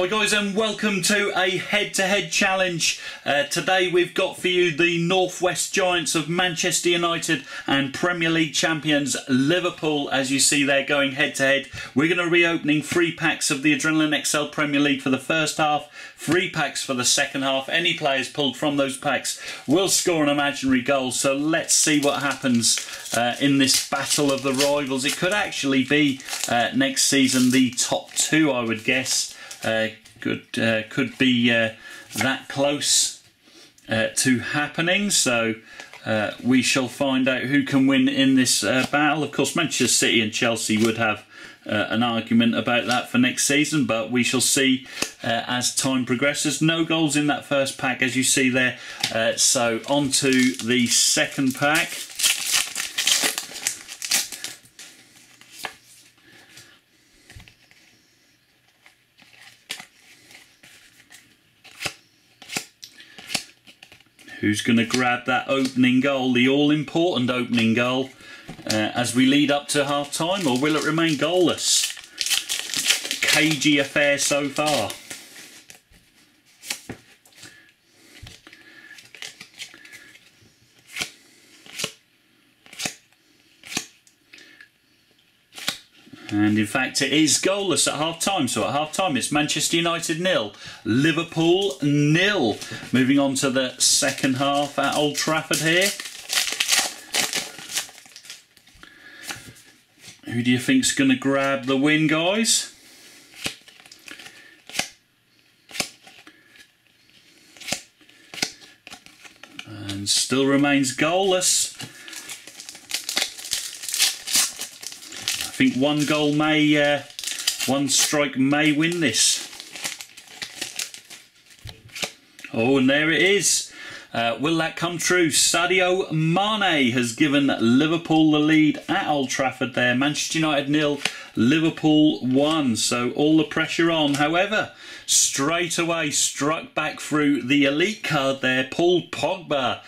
Hi guys, and welcome to a head-to-head challenge. Today we've got for you the North West Giants of Manchester United and Premier League champions Liverpool. As you see, they're going head-to-head. We're going to be opening 3 packs of the Adrenalyn XL Premier League for the first half, 3 packs for the second half. Any players pulled from those packs will score an imaginary goal, so let's see what happens in this battle of the rivals. It could actually be next season the top two, I would guess. Could be that close to happening, so we shall find out who can win in this battle. Of course, Manchester City and Chelsea would have an argument about that for next season, but we shall see as time progresses. No goals in that first pack, as you see there, so on to the second pack. Who's going to grab that opening goal, the all-important opening goal, as we lead up to half-time, or will it remain goalless? Cagey affair so far. And in fact it is goalless at half-time, so at half-time it's Manchester United 0, Liverpool 0. Moving on to the second half at Old Trafford here. Who do you think's going to grab the win, guys? And still remains goalless. I think one goal may, one strike may win this. Oh, and there it is. Will that come true? Sadio Mane has given Liverpool the lead at Old Trafford there. Manchester United 0, Liverpool 1. So all the pressure on. However, straight away struck back through the elite card there. Paul Pogba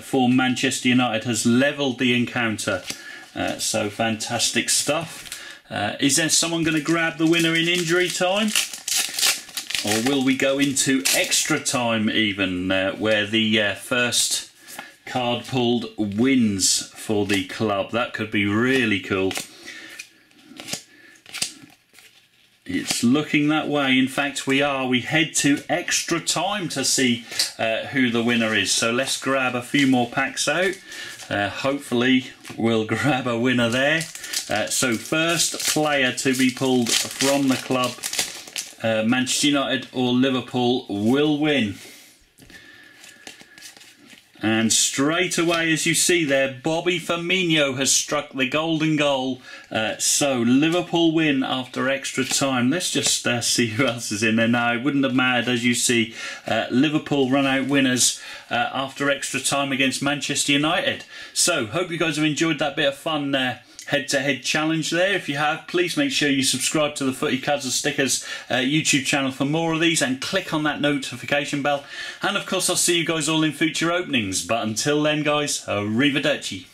for Manchester United has levelled the encounter. So fantastic stuff. Is there someone going to grab the winner in injury time? Or will we go into extra time even, where the first card pulled wins for the club? That could be really cool. It's looking that way. In fact, we are. We head to extra time to see who the winner is. So let's grab a few more packs out. Hopefully, we'll grab a winner there. So first player to be pulled from the club, Manchester United or Liverpool, will win. And straight away, as you see there, Bobby Firmino has struck the golden goal. So Liverpool win after extra time. Let's just see who else is in there now. It wouldn't have mattered, as you see. Liverpool run out winners after extra time against Manchester United. So hope you guys have enjoyed that bit of fun there. Head-to-head challenge there. If you have, please make sure you subscribe to the Footy Cards and Stickers YouTube channel for more of these, and click on that notification bell. And of course, I'll see you guys all in future openings. But until then, guys, arrivederci.